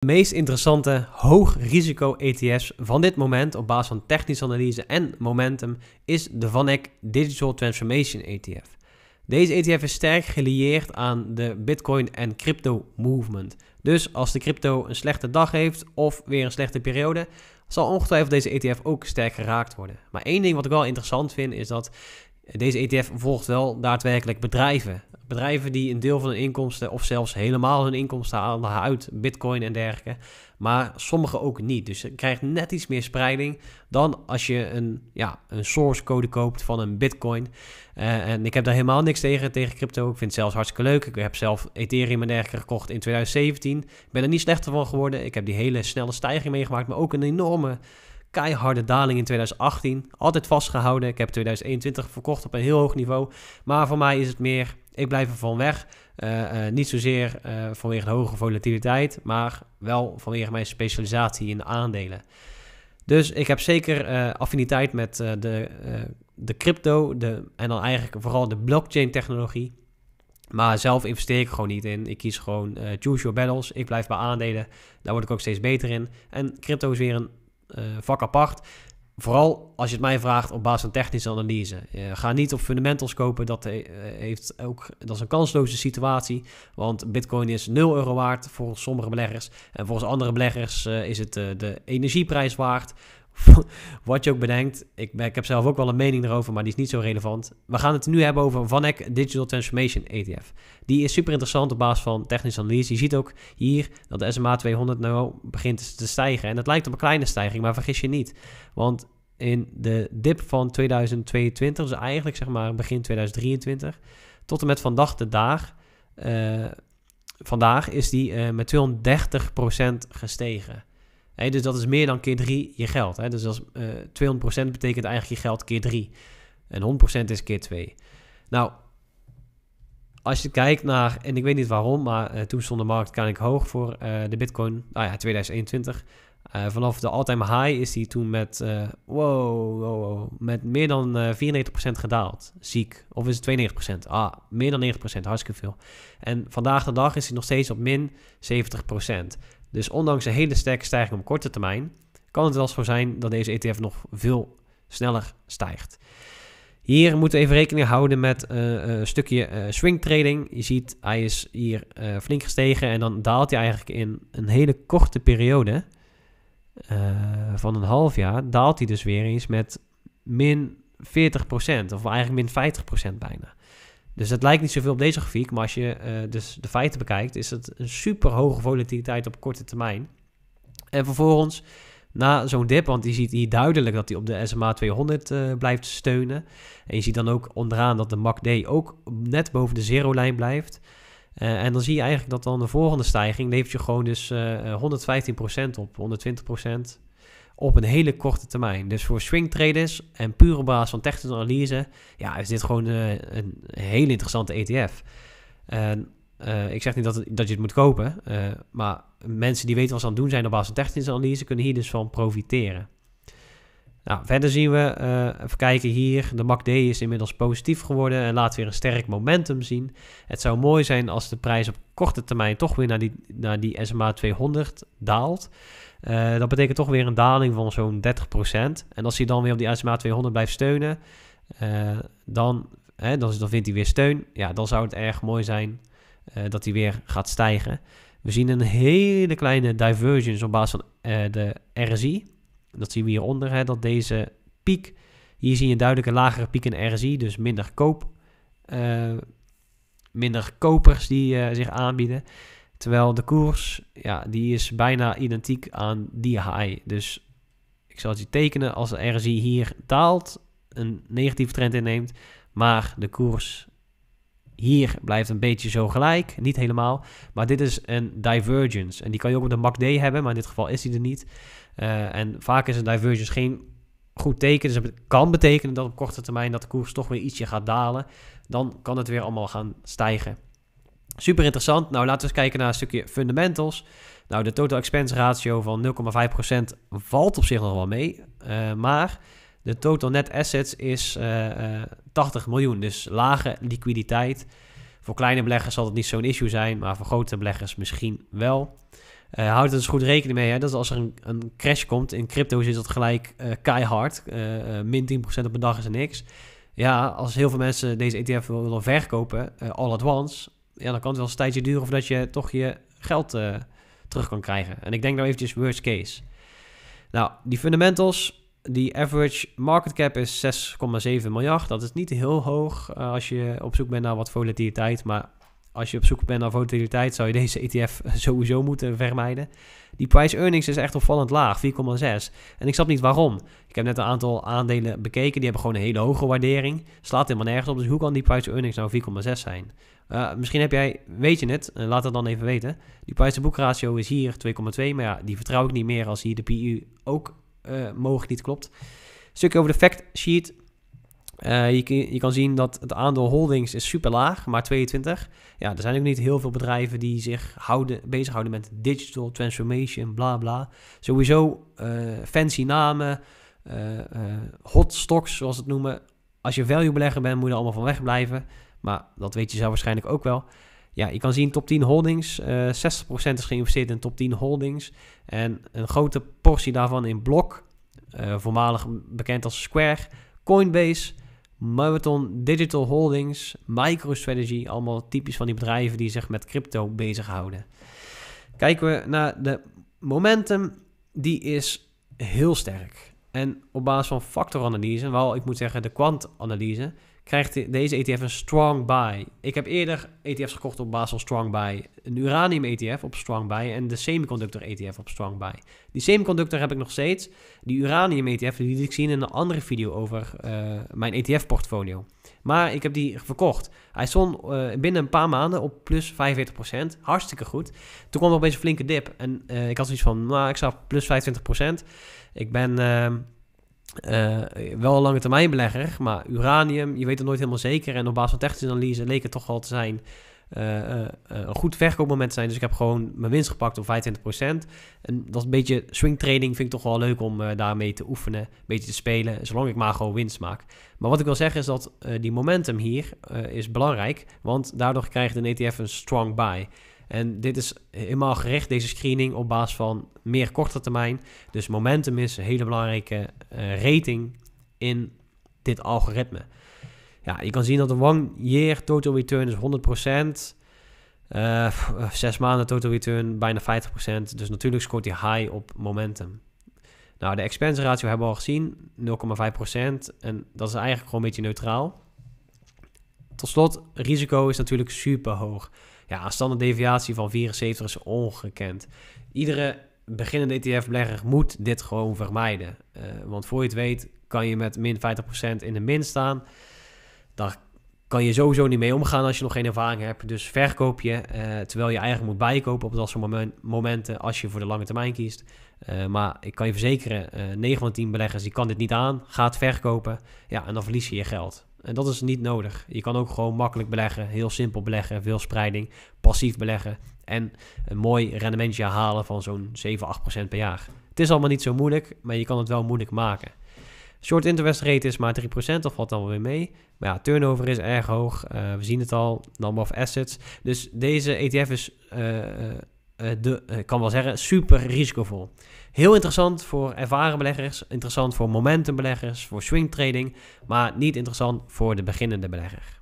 De meest interessante hoogrisico ETF's van dit moment op basis van technische analyse en momentum is de VanEck Digital Transformation ETF. Deze ETF is sterk gelieerd aan de Bitcoin en crypto movement. Dus als de crypto een slechte dag heeft of weer een slechte periode, zal ongetwijfeld deze ETF ook sterk geraakt worden. Maar één ding wat ik wel interessant vind is dat deze ETF volgt wel daadwerkelijk bedrijven. Bedrijven die een deel van hun inkomsten of zelfs helemaal hun inkomsten halen uit Bitcoin en dergelijke. Maar sommige ook niet. Dus je krijgt net iets meer spreiding dan als je een source code koopt van een Bitcoin. En ik heb daar helemaal niks tegen crypto. Ik vind het zelfs hartstikke leuk. Ik heb zelf Ethereum en dergelijke gekocht in 2017. Ik ben er niet slechter van geworden. Ik heb die hele snelle stijging meegemaakt, maar ook een enorme keiharde daling in 2018. Altijd vastgehouden. Ik heb 2021 verkocht op een heel hoog niveau. Maar voor mij is het meer, ik blijf ervan weg. Niet zozeer vanwege de hoge volatiliteit, maar wel vanwege mijn specialisatie in aandelen. Dus ik heb zeker affiniteit met de crypto en dan eigenlijk vooral de blockchain technologie. Maar zelf investeer ik gewoon niet in. Ik kies gewoon choose your battles. Ik blijf bij aandelen. Daar word ik ook steeds beter in. En crypto is weer een vak apart. Vooral als je het mij vraagt op basis van technische analyse. Ga niet op fundamentals kopen. Dat is een kansloze situatie. Want Bitcoin is 0 euro waard volgens sommige beleggers. En volgens andere beleggers is het de energieprijs waard. Wat je ook bedenkt. Ik heb zelf ook wel een mening erover, maar die is niet zo relevant. We gaan het nu hebben over VanEck Digital Transformation ETF. Die is super interessant op basis van technische analyse. Je ziet ook hier dat de SMA 200 nou begint te stijgen. En het lijkt op een kleine stijging, maar vergis je niet. Want in de dip van 2022, dus eigenlijk zeg maar begin 2023, tot en met vandaag de dag, vandaag is die met 230% gestegen. Hey, dus dat is meer dan keer 3 je geld. Hè? Dus als, 200% betekent eigenlijk je geld keer 3. En 100% is keer 2. Nou, als je kijkt naar, en ik weet niet waarom, maar toen stond de markt kennelijk hoog voor de Bitcoin. Nou ja, 2021. Vanaf de all-time high is die toen met meer dan 94% gedaald. Ziek. Of is het 92%? Ah, meer dan 90%. Hartstikke veel. En vandaag de dag is die nog steeds op min 70%. Dus ondanks een hele sterke stijging op korte termijn, kan het wel zo zijn dat deze ETF nog veel sneller stijgt. Hier moeten we even rekening houden met een stukje swing trading. Je ziet, hij is hier flink gestegen en dan daalt hij eigenlijk in een hele korte periode van een half jaar. Daalt hij dus weer eens met min 40% of eigenlijk min 50% bijna. Dus het lijkt niet zoveel op deze grafiek, maar als je dus de feiten bekijkt, is het een super hoge volatiliteit op korte termijn. En vervolgens, na zo'n dip, want je ziet hier duidelijk dat hij op de SMA 200 blijft steunen. En je ziet dan ook onderaan dat de MACD ook net boven de zero-lijn blijft. En dan zie je eigenlijk dat dan de volgende stijging levert je gewoon dus 115% op, 120% op een hele korte termijn. Dus voor swing traders en puur op basis van technische analyse, ja, is dit gewoon een heel interessante ETF. En ik zeg niet dat je het moet kopen, maar mensen die weten wat ze aan het doen zijn op basis van technische analyse, kunnen hier dus van profiteren. Nou, verder zien we, even kijken hier, de MACD is inmiddels positief geworden en laat weer een sterk momentum zien. Het zou mooi zijn als de prijs op korte termijn toch weer naar die SMA 200 daalt. Dat betekent toch weer een daling van zo'n 30%. En als hij dan weer op die SMA 200 blijft steunen, dan vindt hij weer steun. Ja, dan zou het erg mooi zijn dat hij weer gaat stijgen. We zien een hele kleine divergence op basis van de RSI. Dat zien we hieronder, dat deze piek, hier zie je een duidelijke lagere piek in RSI, dus minder kopers die zich aanbieden. Terwijl de koers, ja, die is bijna identiek aan die high. Dus ik zal het je tekenen als de RSI hier daalt, een negatieve trend inneemt, maar de koers hier blijft een beetje zo gelijk, niet helemaal. Maar dit is een divergence. En die kan je ook op de MACD hebben, maar in dit geval is die er niet. En vaak is een divergence geen goed teken. Dus het kan betekenen dat op korte termijn dat de koers toch weer ietsje gaat dalen. Dan kan het weer allemaal gaan stijgen. Super interessant. Nou, laten we eens kijken naar een stukje fundamentals. Nou, de total expense ratio van 0,5% valt op zich nog wel mee. Maar de total net assets is 80 miljoen, dus lage liquiditeit. Voor kleine beleggers zal het niet zo'n issue zijn, maar voor grote beleggers misschien wel. Houd er dus goed rekening mee, hè, dat als er een crash komt in crypto's is dat gelijk keihard. Min 10% op een dag is er niks. Ja, als heel veel mensen deze ETF willen verkopen, all at once, ja, dan kan het wel eens een tijdje duren voordat je toch je geld terug kan krijgen. En ik denk nou eventjes worst case. Nou, die fundamentals, die average market cap is 6,7 miljard. Dat is niet heel hoog als je op zoek bent naar wat volatiliteit, maar als je op zoek bent naar volatiliteit zou je deze ETF sowieso moeten vermijden. Die price earnings is echt opvallend laag, 4,6. En ik snap niet waarom. Ik heb net een aantal aandelen bekeken, die hebben gewoon een hele hoge waardering. Slaat helemaal nergens op, dus hoe kan die price earnings nou 4,6 zijn? Misschien heb jij, weet je het, laat het dan even weten. Die price to book ratio is hier 2,2, maar ja, die vertrouw ik niet meer als hier de PE ook mogelijk niet klopt. Stukje over de fact sheet. Je kan zien dat het aandeel holdings is super laag, maar 22. Ja, er zijn ook niet heel veel bedrijven die zich bezighouden met digital transformation, bla bla. Sowieso fancy namen, hot stocks zoals het noemen. Als je value belegger bent moet je er allemaal van wegblijven, maar dat weet je zelf waarschijnlijk ook wel. Ja, je kan zien top 10 holdings, 60% is geïnvesteerd in top 10 holdings en een grote portie daarvan in Block, voormalig bekend als Square, Coinbase, Marathon Digital Holdings, MicroStrategy, allemaal typisch van die bedrijven die zich met crypto bezighouden. Kijken we naar de momentum, die is heel sterk. En op basis van factoranalyse, wel ik moet zeggen de kwantanalyse, krijgt deze ETF een strong buy. Ik heb eerder ETF's gekocht op basis van strong buy. Een uranium ETF op strong buy en de semiconductor ETF op strong buy. Die semiconductor heb ik nog steeds. Die uranium ETF die liet ik zien in een andere video over mijn ETF portfolio. Maar ik heb die verkocht. Hij stond binnen een paar maanden op plus 45%. Hartstikke goed. Toen kwam er opeens een flinke dip. En ik had zoiets van, nou, ik sta plus 25%. Ik ben... wel een lange termijn belegger, maar uranium, je weet het nooit helemaal zeker. En op basis van technische analyse leek het toch wel te zijn een goed verkoopmoment te zijn. Dus ik heb gewoon mijn winst gepakt op 25%. En dat is een beetje swing trading, vind ik toch wel leuk om daarmee te oefenen, een beetje te spelen, zolang ik maar gewoon winst maak. Maar wat ik wil zeggen is dat die momentum hier is belangrijk, want daardoor krijgt een ETF een strong buy. En dit is helemaal gericht, deze screening, op basis van meer korte termijn. Dus momentum is een hele belangrijke rating in dit algoritme. Ja, je kan zien dat de 1-year total return is 100%. 6 maanden total return bijna 50%. Dus natuurlijk scoort hij high op momentum. Nou, de expense ratio hebben we al gezien, 0,5%. En dat is eigenlijk gewoon een beetje neutraal. Tot slot, risico is natuurlijk super hoog. Ja, een standaarddeviatie van 74 is ongekend. Iedere beginnende ETF-belegger moet dit gewoon vermijden. Want voor je het weet kan je met min 50% in de min staan. Daar kan je sowieso niet mee omgaan als je nog geen ervaring hebt. Dus verkoop je, terwijl je eigenlijk moet bijkopen op dat soort momenten als je voor de lange termijn kiest. Maar ik kan je verzekeren, 9 van 10 beleggers die kan dit niet aan. Gaat verkopen, ja, en dan verlies je je geld. En dat is niet nodig. Je kan ook gewoon makkelijk beleggen, heel simpel beleggen, veel spreiding, passief beleggen en een mooi rendementje halen van zo'n 7-8% per jaar. Het is allemaal niet zo moeilijk, maar je kan het wel moeilijk maken. Short interest rate is maar 3%, dat valt dan wel weer mee. Maar ja, turnover is erg hoog, we zien het al, number of assets. Dus deze ETF is, kan wel zeggen, super risicovol. Heel interessant voor ervaren beleggers, interessant voor momentum beleggers, voor swing trading, maar niet interessant voor de beginnende belegger.